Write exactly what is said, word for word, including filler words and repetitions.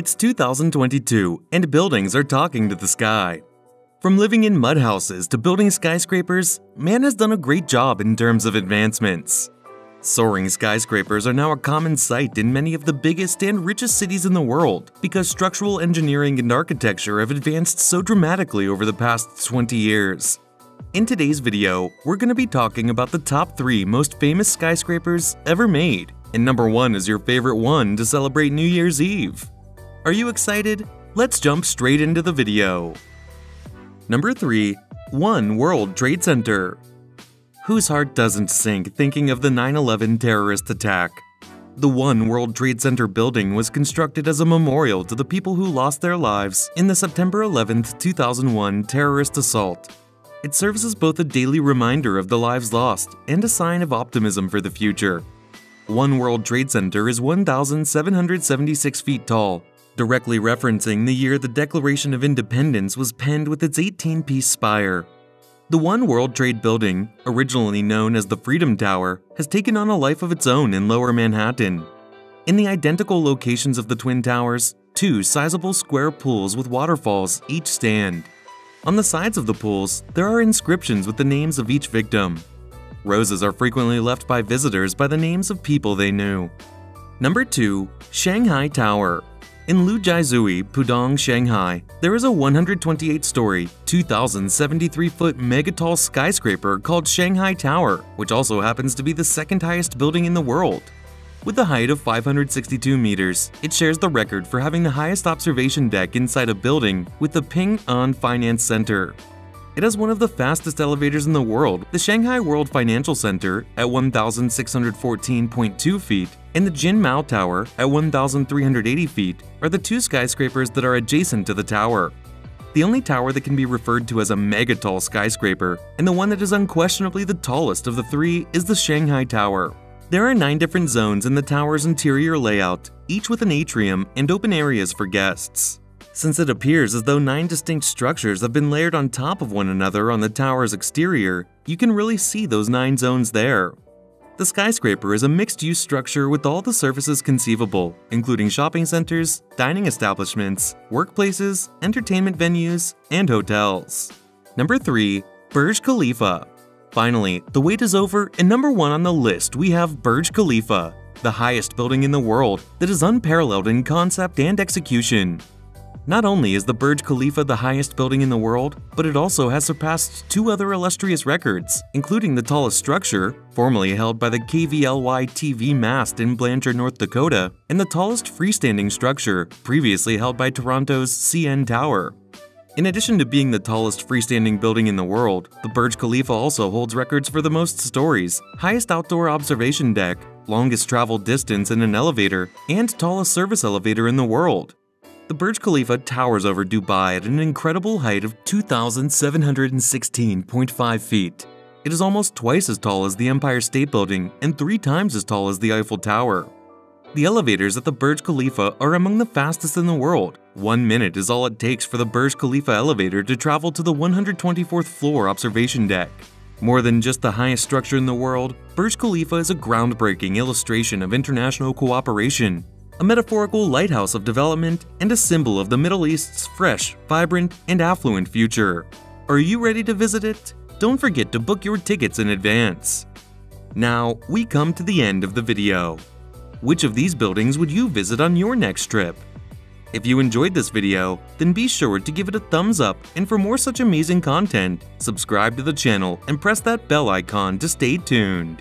It's two thousand twenty-two, and buildings are talking to the sky. From living in mud houses to building skyscrapers, man has done a great job in terms of advancements. Soaring skyscrapers are now a common sight in many of the biggest and richest cities in the world because structural engineering and architecture have advanced so dramatically over the past twenty years. In today's video, we're going to be talking about the top three most famous skyscrapers ever made, and number one is your favorite one to celebrate New Year's Eve. Are you excited? Let's jump straight into the video. Number three. One World Trade Center. Whose heart doesn't sink thinking of the nine eleven terrorist attack? The One World Trade Center building was constructed as a memorial to the people who lost their lives in the September eleventh two thousand one terrorist assault. It serves as both a daily reminder of the lives lost and a sign of optimism for the future. One World Trade Center is one thousand seven hundred seventy-six feet tall, directly referencing the year the Declaration of Independence was penned with its eighteen-piece spire. The One World Trade Building, originally known as the Freedom Tower, has taken on a life of its own in Lower Manhattan. In the identical locations of the Twin Towers, two sizable square pools with waterfalls each stand. On the sides of the pools, there are inscriptions with the names of each victim. Roses are frequently left by visitors by the names of people they knew. Number two. Shanghai Tower. In Lujiazui, Pudong, Shanghai, there is a one hundred twenty-eight story, two thousand seventy-three foot megatall skyscraper called Shanghai Tower, which also happens to be the second highest building in the world. With a height of five hundred sixty-two meters, it shares the record for having the highest observation deck inside a building with the Ping An Finance Center. It has one of the fastest elevators in the world, the Shanghai World Financial Center at one thousand six hundred fourteen point two feet and the Jin Mao Tower at one thousand three hundred eighty feet are the two skyscrapers that are adjacent to the tower. The only tower that can be referred to as a megatall skyscraper, and the one that is unquestionably the tallest of the three, is the Shanghai Tower. There are nine different zones in the tower's interior layout, each with an atrium and open areas for guests. Since it appears as though nine distinct structures have been layered on top of one another on the tower's exterior, you can really see those nine zones there. The skyscraper is a mixed-use structure with all the surfaces conceivable, including shopping centers, dining establishments, workplaces, entertainment venues, and hotels. Number three. Burj Khalifa. Finally, the wait is over, and number one on the list we have Burj Khalifa, the highest building in the world that is unparalleled in concept and execution. Not only is the Burj Khalifa the highest building in the world, but it also has surpassed two other illustrious records, including the tallest structure, formerly held by the K V L Y T V Mast in Blanchard, North Dakota, and the tallest freestanding structure, previously held by Toronto's C N Tower. In addition to being the tallest freestanding building in the world, the Burj Khalifa also holds records for the most stories, highest outdoor observation deck, longest travel distance in an elevator, and tallest service elevator in the world. The Burj Khalifa towers over Dubai at an incredible height of two thousand seven hundred sixteen point five feet. It is almost twice as tall as the Empire State Building and three times as tall as the Eiffel Tower. The elevators at the Burj Khalifa are among the fastest in the world. One minute is all it takes for the Burj Khalifa elevator to travel to the one hundred twenty-fourth floor observation deck. More than just the highest structure in the world, Burj Khalifa is a groundbreaking illustration of international cooperation, a metaphorical lighthouse of development, and a symbol of the Middle East's fresh, vibrant, and affluent future. Are you ready to visit it? Don't forget to book your tickets in advance. Now, we come to the end of the video. Which of these buildings would you visit on your next trip? If you enjoyed this video, then be sure to give it a thumbs up, and for more such amazing content, subscribe to the channel and press that bell icon to stay tuned.